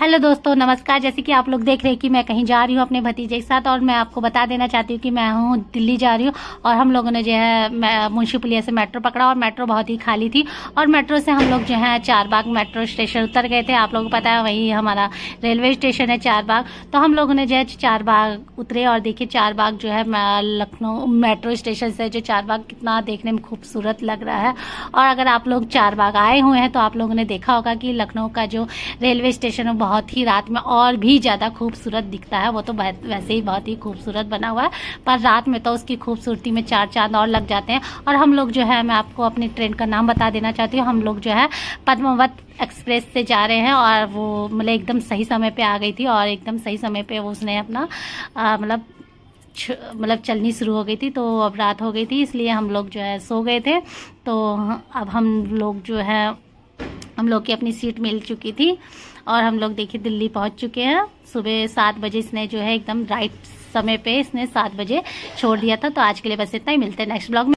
Hello दोस्तों नमस्कार। जैसे कि आप लोग देख रहे हैं कि मैं कहीं जा रही हूँ अपने भतीजे के साथ, और मैं आपको बता देना चाहती हूँ कि मैं हूँ दिल्ली जा रही हूँ। और हम लोगों ने जो है मुंशीपुलिया से मेट्रो पकड़ा, और मेट्रो बहुत ही खाली थी, और मेट्रो से हम लोग जो है चारबाग मेट्रो स्टेशन उतर गए थे। आप लोगों को पता है वही हमारा रेलवे स्टेशन है चारबाग। तो हम लोगों ने जो है चारबाग उतरे, और देखिए चारबाग जो है लखनऊ मेट्रो स्टेशन से जो चारबाग कितना देखने में खूबसूरत लग रहा है। और अगर आप लोग चारबाग आए हुए हैं तो आप लोगों ने देखा होगा कि लखनऊ का जो रेलवे स्टेशन है बहुत ही रात में और भी ज़्यादा खूबसूरत दिखता है। वो तो वैसे ही बहुत ही खूबसूरत बना हुआ है, पर रात में तो उसकी खूबसूरती में चार चांद और लग जाते हैं। और हम लोग जो है, मैं आपको अपनी ट्रेन का नाम बता देना चाहती हूँ, हम लोग जो है पद्मावत एक्सप्रेस से जा रहे हैं। और वो मतलब एकदम सही समय पर आ गई थी, और एकदम सही समय पर उसने अपना मतलब चलनी शुरू हो गई थी। तो अब रात हो गई थी, इसलिए हम लोग जो है सो गए थे। तो अब हम लोग की अपनी सीट मिल चुकी थी, और हम लोग देखिए दिल्ली पहुंच चुके हैं। सुबह 7 बजे इसने जो है एकदम राइट समय पे इसने 7 बजे छोड़ दिया था। तो आज के लिए बस इतना ही, मिलते हैं नेक्स्ट ब्लॉग में।